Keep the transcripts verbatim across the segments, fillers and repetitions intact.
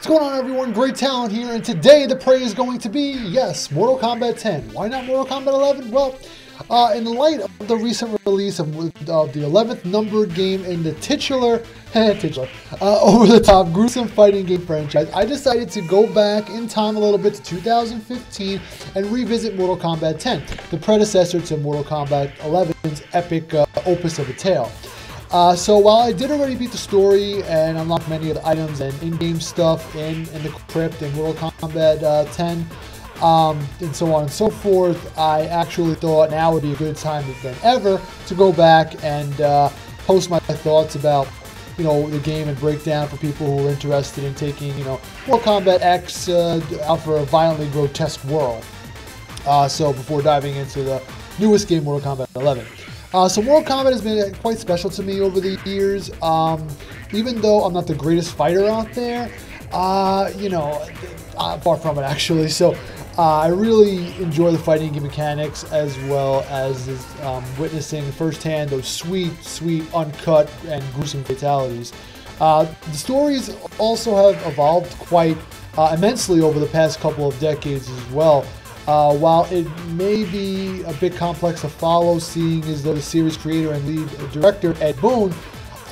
What's going on, everyone? Great Talent here, and today the prey is going to be, yes, Mortal Kombat ten. Why not Mortal Kombat eleven? Well, uh, in the light of the recent release of uh, the eleventh numbered game in the titular, titular uh, over-the-top gruesome fighting game franchise, I decided to go back in time a little bit to two thousand fifteen and revisit Mortal Kombat ten, the predecessor to Mortal Kombat eleven's epic uh, opus of a tale. Uh, so while I did already beat the story and unlock many of the items and in-game stuff in, in the crypt and Mortal Kombat uh, ten um, and so on and so forth, I actually thought now would be a good time than ever to go back and uh, post my thoughts about, you know, the game and breakdown for people who are interested in taking, you know, Mortal Kombat ten uh, out for a violently grotesque world. Uh, so before diving into the newest game, Mortal Kombat eleven. Uh, so Mortal Kombat has been quite special to me over the years. Um, even though I'm not the greatest fighter out there, uh, you know, uh, far from it actually. So uh, I really enjoy the fighting game mechanics as well as um, witnessing firsthand those sweet, sweet, uncut and gruesome fatalities. Uh, the stories also have evolved quite uh, immensely over the past couple of decades as well. Uh, while it may be a bit complex to follow, seeing as though the series creator and lead director Ed Boon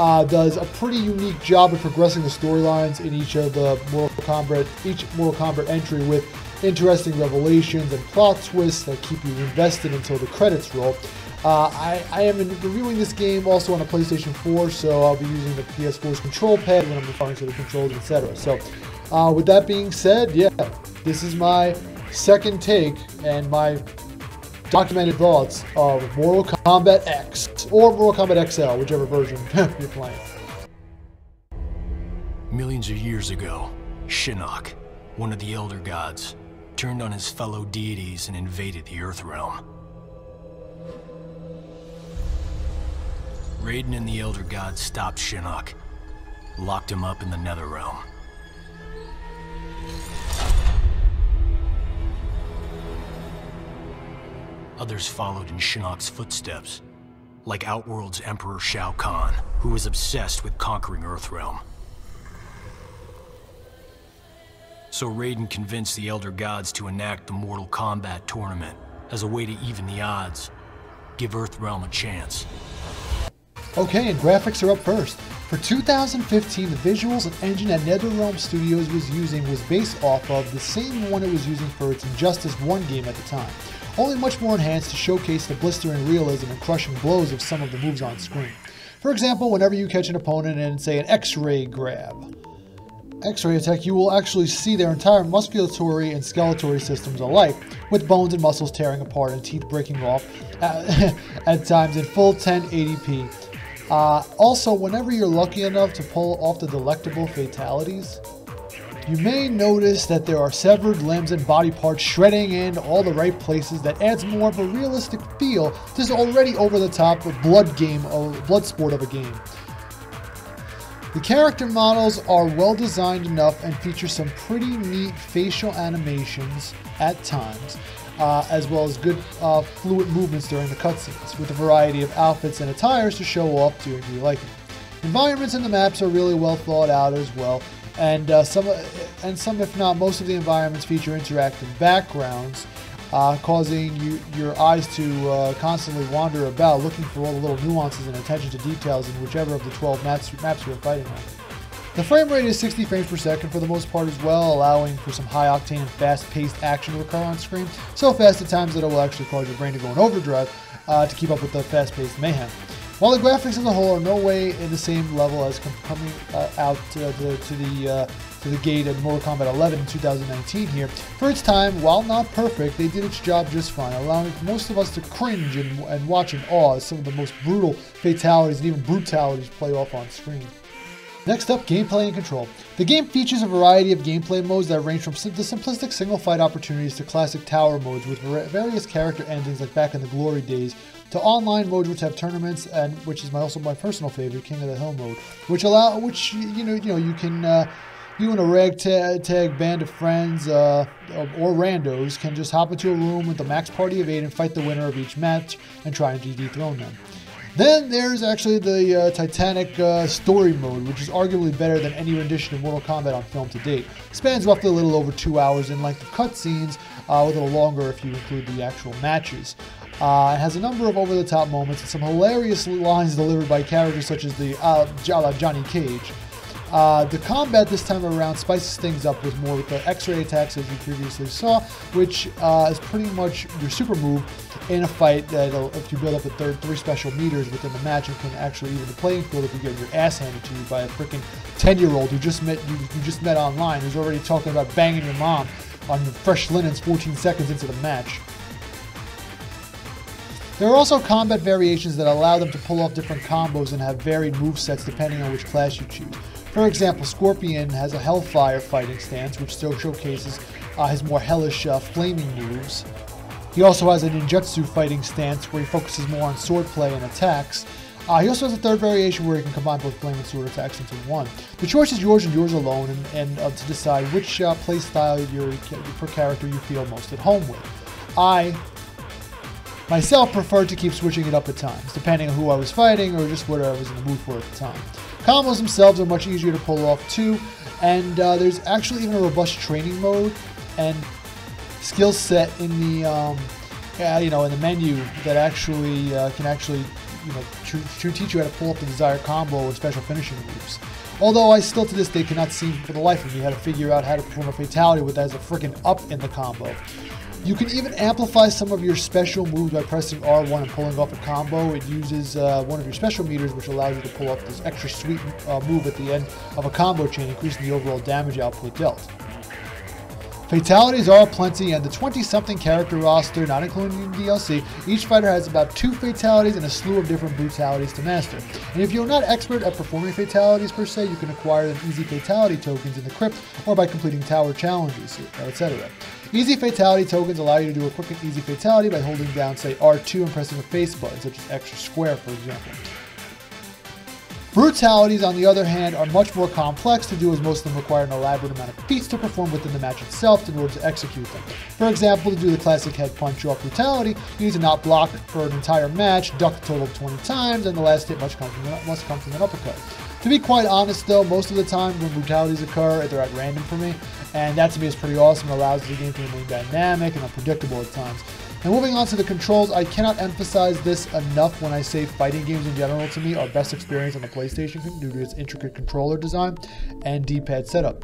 uh, does a pretty unique job of progressing the storylines in each of the Mortal Kombat, each Mortal Kombat entry with interesting revelations and plot twists that keep you invested until the credits roll. Uh, I, I am reviewing this game also on a PlayStation four, so I'll be using the P S four's control pad when I'm referring to the controls, et cetera. So, uh, with that being said, yeah, this is my second take and my documented thoughts of Mortal Kombat ten or Mortal Kombat X L, whichever version you're playing. Millions of years ago, Shinnok, one of the Elder Gods, turned on his fellow deities and invaded the Earthrealm. Raiden and the Elder Gods stopped Shinnok, locked him up in the NetherRealm. Others followed in Shinnok's footsteps, like Outworld's Emperor Shao Kahn, who was obsessed with conquering Earthrealm. So Raiden convinced the Elder Gods to enact the Mortal Kombat tournament as a way to even the odds, give Earthrealm a chance. Okay, and graphics are up first. For two thousand fifteen, the visuals and engine that NetherRealm Studios was using was based off of the same one it was using for its Injustice one game at the time, only much more enhanced to showcase the blistering realism and crushing blows of some of the moves on screen. For example, whenever you catch an opponent in, say, an X-ray grab, X-ray attack, you will actually see their entire musculatory and skeletory systems alike, with bones and muscles tearing apart and teeth breaking off at, at times in full ten eighty p. Uh, also, whenever you're lucky enough to pull off the delectable fatalities, you may notice that there are severed limbs and body parts shredding in all the right places. That adds more of a realistic feel to this already over-the-top blood game, blood sport of a game. The character models are well designed enough and feature some pretty neat facial animations at times, uh, as well as good uh, fluid movements during the cutscenes, with a variety of outfits and attires to show off to your liking. Environments and the maps are really well thought out as well. And uh, some, and some, if not most, of the environments feature interactive backgrounds, uh, causing you, your eyes to uh, constantly wander about, looking for all the little nuances and attention to details in whichever of the twelve maps, maps you're fighting on. The frame rate is sixty frames per second for the most part as well, allowing for some high-octane and fast-paced action to occur on screen, so fast at times that it will actually cause your brain to go in overdrive uh, to keep up with the fast-paced mayhem. While the graphics as a whole are no way in the same level as coming uh, out uh, to, to the uh, to the gate of Mortal Kombat eleven in two thousand nineteen here, for its time, while not perfect, they did its job just fine, allowing most of us to cringe and, and watch in awe as some of the most brutal fatalities and even brutalities play off on screen. Next up, gameplay and control. The game features a variety of gameplay modes that range from the simplistic single fight opportunities to classic tower modes with various character endings like back in the glory days, to online modes which have tournaments, and which is my, also my personal favorite, King of the Hill mode, which allow, which you know, you know, you can, uh, you and a ragtag tag band of friends uh, or randos can just hop into a room with a max party of eight and fight the winner of each match and try and dethrone them. Then there's actually the uh, Titanic uh, story mode, which is arguably better than any rendition of Mortal Kombat on film to date. Spans roughly a little over two hours in length of cutscenes, uh, with a little longer if you include the actual matches. Uh, it has a number of over-the-top moments and some hilarious lines delivered by characters such as the uh, Johnny Cage. Uh, the combat this time around spices things up with more with the X-ray attacks, as you previously saw, which uh, is pretty much your super move in a fight that if you build up a third three special meters within the match and can actually even the playing field if you get your ass handed to you by a freaking ten-year-old who just met you, you just met online, who's already talking about banging your mom on fresh linens fourteen seconds into the match. There are also combat variations that allow them to pull off different combos and have varied movesets depending on which class you choose. For example, Scorpion has a Hellfire fighting stance, which still showcases uh, his more hellish uh, flaming moves. He also has a Ninjutsu fighting stance, where he focuses more on swordplay and attacks. Uh, he also has a third variation where he can combine both flame and sword attacks into one. The choice is yours and yours alone, and, and uh, to decide which uh, play style your, per character you feel most at home with. I myself preferred to keep switching it up at times, depending on who I was fighting or just what I was in the mood for at the time. Combos themselves are much easier to pull off too, and uh, there's actually even a robust training mode and skill set in the um, uh, you know in the menu that actually uh, can actually you know to, to teach you how to pull off the desired combo or special finishing moves. Although I still to this day cannot seem for the life of me how to figure out how to perform a fatality with that as a freaking up in the combo. You can even amplify some of your special moves by pressing R one and pulling off a combo. It uses uh, one of your special meters, which allows you to pull off this extra sweet uh, move at the end of a combo chain, increasing the overall damage output dealt. Fatalities are plenty, and the twenty-something character roster, not including D L C, each fighter has about two fatalities and a slew of different brutalities to master. And if you're not expert at performing fatalities per se, you can acquire them easy fatality tokens in the crypt or by completing tower challenges, et cetera. Easy fatality tokens allow you to do a quick and easy fatality by holding down, say, R two and pressing a face button, such as extra square, for example. Brutalities, on the other hand, are much more complex to do, as most of them require an elaborate amount of feats to perform within the match itself in order to execute them. For example, to do the classic head punch off brutality, you need to not block for an entire match, duck a total of twenty times, and the last hit must come from an, must come from an uppercut. To be quite honest though, most of the time when brutalities occur, they're at random for me, and that to me is pretty awesome. It allows the game to remain dynamic and unpredictable at times. And moving on to the controls, I cannot emphasize this enough when I say fighting games in general to me are best experienced on the PlayStation due to its intricate controller design and D-pad setup.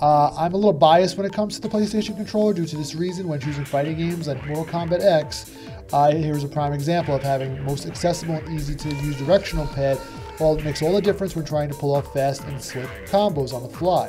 Uh, I'm a little biased when it comes to the PlayStation controller due to this reason. When choosing fighting games like Mortal Kombat X, uh, here's a prime example of having most accessible and easy to use directional pad, while it makes all the difference when trying to pull off fast and slick combos on the fly.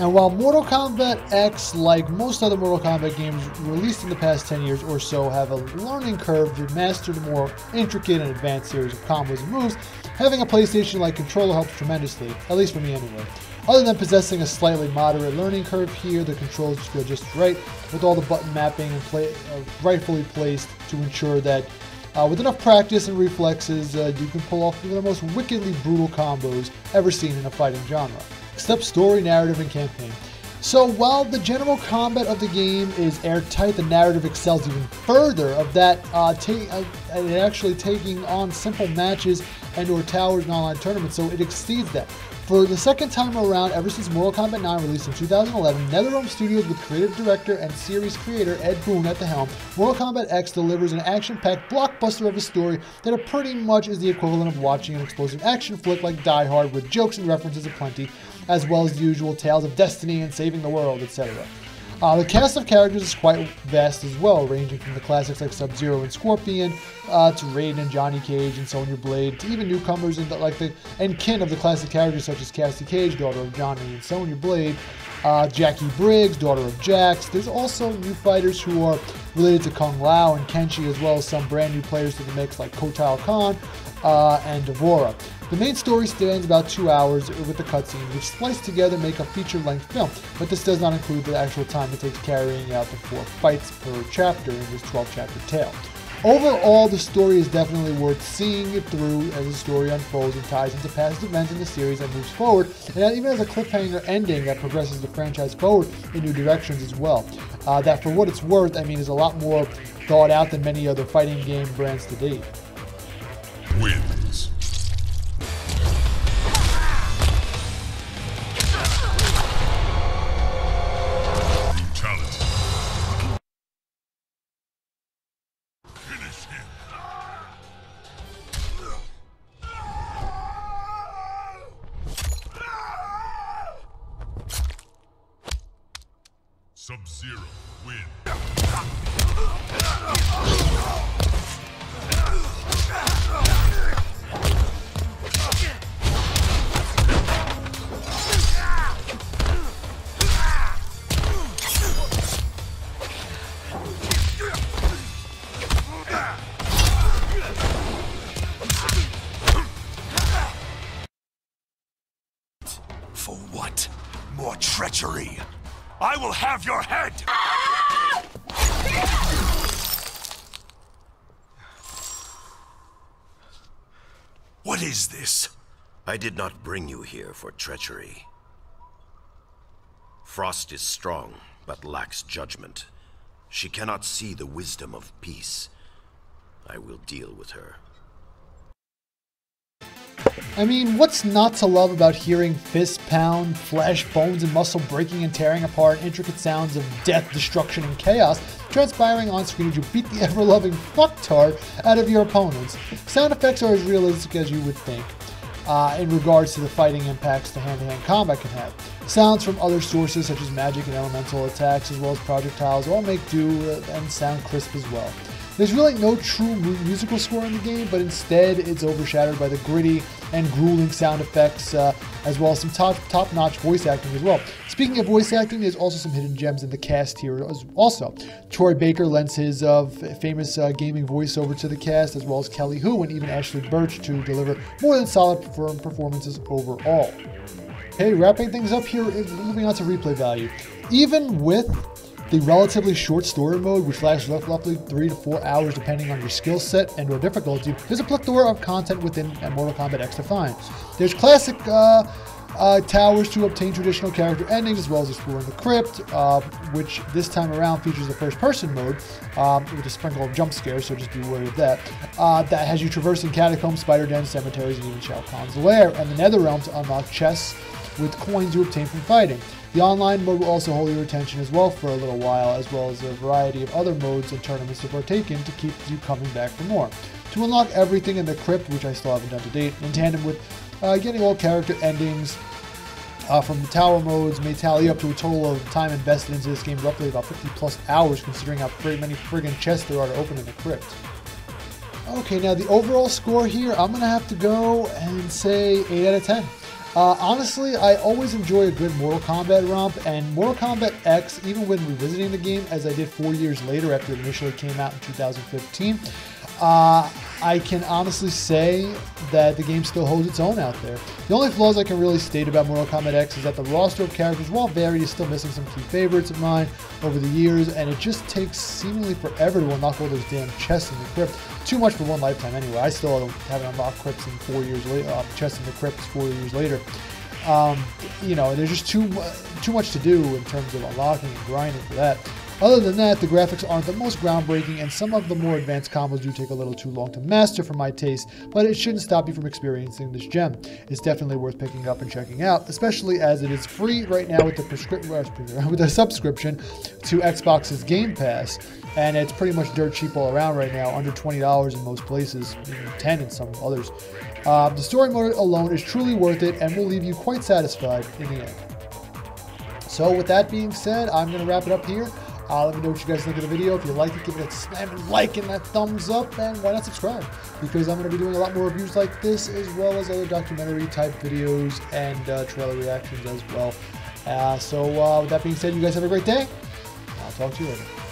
And while Mortal Kombat X, like most other Mortal Kombat games released in the past ten years or so, have a learning curve to master the more intricate and advanced series of combos and moves, having a PlayStation-like controller helps tremendously, at least for me anyway. Other than possessing a slightly moderate learning curve here, the controls feel just right, with all the button mapping and play, uh, rightfully placed to ensure that uh, with enough practice and reflexes, uh, you can pull off one of the most wickedly brutal combos ever seen in a fighting genre. Step story, narrative, and campaign. So while the general combat of the game is airtight, the narrative excels even further of that uh, uh, and actually taking on simple matches and or towers and online tournaments, so it exceeds that. For the second time around, ever since Mortal Kombat nine released in two thousand eleven, NetherRealm Studios with creative director and series creator Ed Boon at the helm, Mortal Kombat X delivers an action-packed blockbuster of a story that it pretty much is the equivalent of watching an explosive action flick like Die Hard, with jokes and references aplenty, as well as the usual tales of destiny and saving the world, et cetera. Uh, the cast of characters is quite vast as well, ranging from the classics like Sub Zero and Scorpion uh, to Raiden, Johnny Cage, and Sonya Blade, to even newcomers and like the and kin of the classic characters such as Cassie Cage, daughter of Johnny and Sonya Blade, uh, Jackie Briggs, daughter of Jax. There's also new fighters who are related to Kung Lao and Kenshi, as well as some brand new players to the mix like Kotal Khan uh, and Devorah. The main story spans about two hours with the cutscenes, which spliced together make a feature-length film, but this does not include the actual time it takes carrying out the four fights per chapter in this twelve-chapter tale. Overall, the story is definitely worth seeing it through as the story unfolds and ties into past events in the series and moves forward, and even as a cliffhanger ending that progresses the franchise forward in new directions as well. uh, that for what it's worth, I mean, is a lot more thought out than many other fighting game brands to date. Wins. Sub Zero win. For what? More treachery. I will have your head! Ah! What is this? I did not bring you here for treachery. Frost is strong, but lacks judgment. She cannot see the wisdom of peace. I will deal with her. I mean, what's not to love about hearing fists pound, flesh, bones, and muscle breaking and tearing apart, intricate sounds of death, destruction, and chaos transpiring on screen as you beat the ever-loving fucktard out of your opponents? Sound effects are as realistic as you would think uh, in regards to the fighting impacts the hand-to-hand combat can have. Sounds from other sources such as magic and elemental attacks as well as projectiles all make do and sound crisp as well. There's really no true musical score in the game, but instead it's overshadowed by the gritty and grueling sound effects, uh, as well as some top, top-notch voice acting as well. Speaking of voice acting, there's also some hidden gems in the cast here also. Troy Baker lends his uh, famous uh, gaming voiceover to the cast, as well as Kelly Hu and even Ashley Birch to deliver more than solid perform performances overall. Hey, wrapping things up here, moving on to replay value. Even with the relatively short story mode, which lasts roughly three to four hours depending on your skill set and or difficulty, there's a plethora of content within Mortal Kombat X to find. There's classic uh, uh, towers to obtain traditional character endings, as well as exploring the crypt, uh, which this time around features the first-person mode um, with a sprinkle of jump scares, so just be wary of that. Uh, that has you traversing catacombs, spider dens, cemeteries, and even Shao Kahn's lair, and the NetherRealm to unlock chests with coins you obtain from fighting. The online mode will also hold your attention as well for a little while, as well as a variety of other modes and tournaments to partake in to keep you coming back for more. To unlock everything in the crypt, which I still haven't done to date, in tandem with uh, getting all character endings uh, from the tower modes may tally up to a total of time invested into this game roughly about fifty plus hours, considering how many friggin' chests there are to open in the crypt. Okay, now the overall score here, I'm gonna have to go and say eight out of ten. Uh, honestly, I always enjoy a good Mortal Kombat romp, and Mortal Kombat X, even when revisiting the game, as I did four years later after it initially came out in two thousand fifteen, uh, I can honestly say that the game still holds its own out there. The only flaws I can really state about Mortal Kombat X is that the roster of characters, while varied, is still missing some key favorites of mine over the years, and it just takes seemingly forever to unlock all those damn chests in the crypt. Too much for one lifetime anyway. I still haven't unlocked crypts in four years later, uh, chests in the crypts four years later. Um, you know, there's just too, too much to do in terms of unlocking and grinding for that. Other than that, the graphics aren't the most groundbreaking, and some of the more advanced combos do take a little too long to master for my taste, but it shouldn't stop you from experiencing this gem. It's definitely worth picking up and checking out, especially as it is free right now with the, prescri with the subscription to Xbox's Game Pass, and it's pretty much dirt cheap all around right now, under twenty dollars in most places, ten dollars in some others. Uh, the story mode alone is truly worth it and will leave you quite satisfied in the end. So with that being said, I'm going to wrap it up here. Uh, let me know what you guys think of the video. If you liked it, give it a slamming like and that thumbs up, and why not subscribe? Because I'm going to be doing a lot more reviews like this, as well as other documentary-type videos and uh, trailer reactions as well. Uh, so uh, with that being said, you guys have a great day. I'll talk to you later.